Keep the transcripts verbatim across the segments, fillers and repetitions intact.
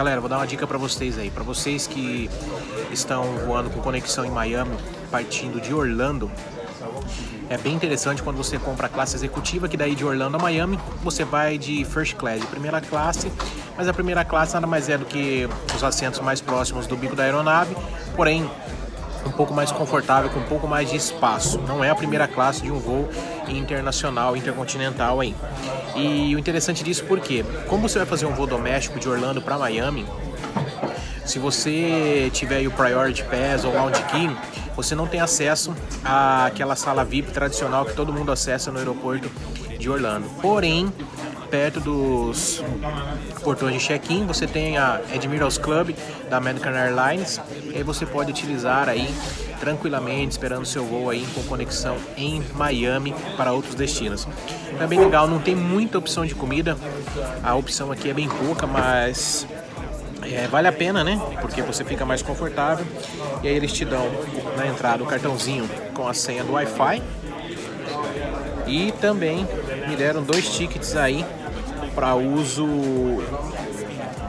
Galera, vou dar uma dica pra vocês aí. Pra vocês que estão voando com conexão em Miami, partindo de Orlando, é bem interessante quando você compra a classe executiva, que daí de Orlando a Miami, você vai de first class, de primeira classe. Mas a primeira classe nada mais é do que os assentos mais próximos do bico da aeronave, porém um pouco mais confortável, com um pouco mais de espaço. Não é a primeira classe de um voo internacional, intercontinental aí. E o interessante disso porque, como você vai fazer um voo doméstico de Orlando para Miami, se você tiver aí o Priority Pass ou Lounge Key, você não tem acesso àquela sala V I P tradicional que todo mundo acessa no aeroporto de Orlando. Porém, perto dos portões de check-in, você tem a Admirals Club da American Airlines, e aí você pode utilizar aí tranquilamente, esperando seu voo aí com conexão em Miami para outros destinos. É bem legal, não tem muita opção de comida, a opção aqui é bem pouca, mas é, vale a pena, né? Porque você fica mais confortável, e aí eles te dão na entrada um cartãozinho com a senha do Wi-Fi, e também me deram dois tickets aí para uso,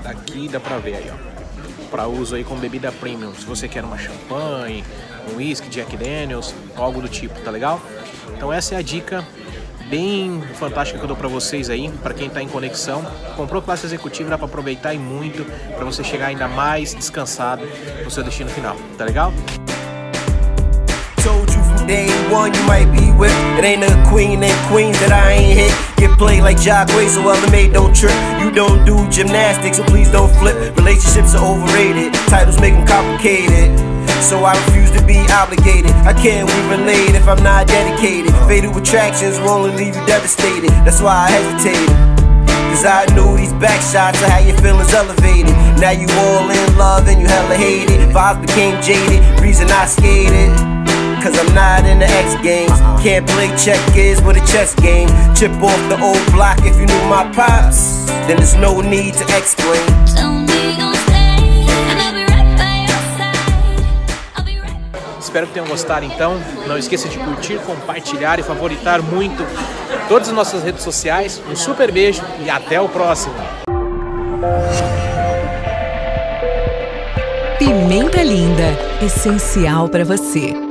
daqui dá para ver aí, ó, para uso aí com bebida premium, se você quer uma champanhe, um whisky, Jack Daniels, algo do tipo, tá legal? Então essa é a dica bem fantástica que eu dou para vocês aí, para quem tá em conexão, comprou classe executiva, dá para aproveitar e muito, para você chegar ainda mais descansado no seu destino final, tá legal? Day one you might be with. It ain't a queen and queens that I ain't hit. Get played like Jock Race, so other mate don't trip. You don't do gymnastics, so please don't flip. Relationships are overrated, titles make them complicated. So I refuse to be obligated. I can't we relate if I'm not dedicated. Fatal attractions will only leave you devastated. That's why I hesitated, cause I knew these back shots are how your feelings elevated. Now you all in love and you hella hate it. Vibes became jaded, reason I skated, cause I'm not in the X games. Can't play checkers with a chess game. Chip off the old block if you knew my pops, then there's no need to explain. Espero que tenham gostado então. Não esqueça de curtir, compartilhar e favoritar muito todas as nossas redes sociais. Um super beijo e até o próximo. Pimenta Linda, essencial para você.